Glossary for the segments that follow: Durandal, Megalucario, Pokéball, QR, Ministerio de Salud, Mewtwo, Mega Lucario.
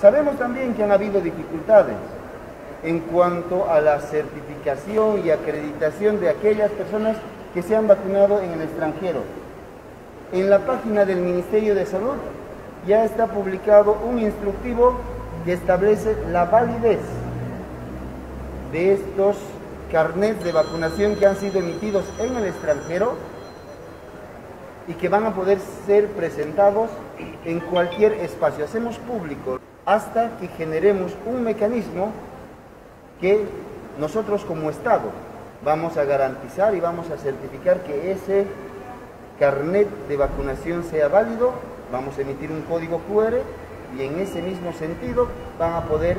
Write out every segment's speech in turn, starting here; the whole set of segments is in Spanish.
Sabemos también que han habido dificultades en cuanto a la certificación y acreditación de aquellas personas que se han vacunado en el extranjero. En la página del Ministerio de Salud ya está publicado un instructivo que establece la validez de estos carnets de vacunación que han sido emitidos en el extranjero y que van a poder ser presentados en cualquier espacio. Hacemos público hasta que generemos un mecanismo que nosotros como Estado vamos a garantizar y vamos a certificar que ese carnet de vacunación sea válido. Vamos a emitir un código QR y en ese mismo sentido van a poder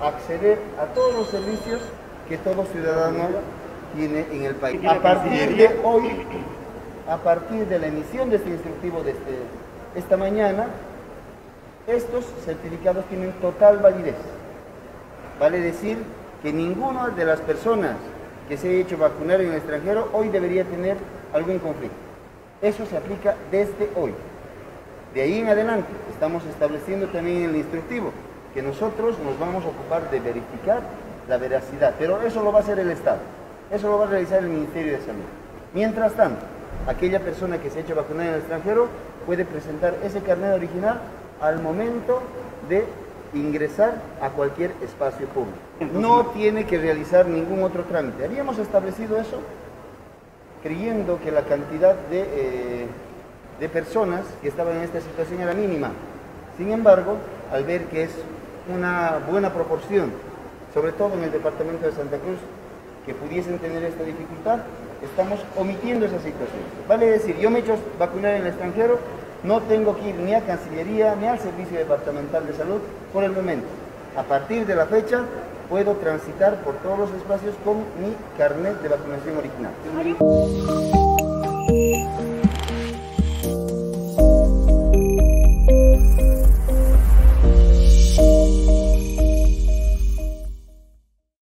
acceder a todos los servicios que todo ciudadano tiene en el país. A partir de hoy, a partir de la emisión de este instructivo de esta mañana, estos certificados tienen total validez. Vale decir que ninguna de las personas que se ha hecho vacunar en el extranjero hoy debería tener algún conflicto. Eso se aplica desde hoy. De ahí en adelante estamos estableciendo también en el instructivo que nosotros nos vamos a ocupar de verificar la veracidad, pero eso lo va a hacer el Estado, eso lo va a realizar el Ministerio de Salud. Mientras tanto, aquella persona que se ha hecho vacunar en el extranjero puede presentar ese carnet original al momento de ingresar a cualquier espacio público. No tiene que realizar ningún otro trámite. Habíamos establecido eso creyendo que la cantidad de personas que estaban en esta situación era mínima. Sin embargo, al ver que es una buena proporción, sobre todo en el departamento de Santa Cruz, que pudiesen tener esta dificultad, estamos omitiendo esa situación. Vale decir, yo me he hecho vacunar en el extranjero, no tengo que ir ni a Cancillería ni al Servicio Departamental de Salud por el momento. A partir de la fecha puedo transitar por todos los espacios con mi carnet de vacunación original.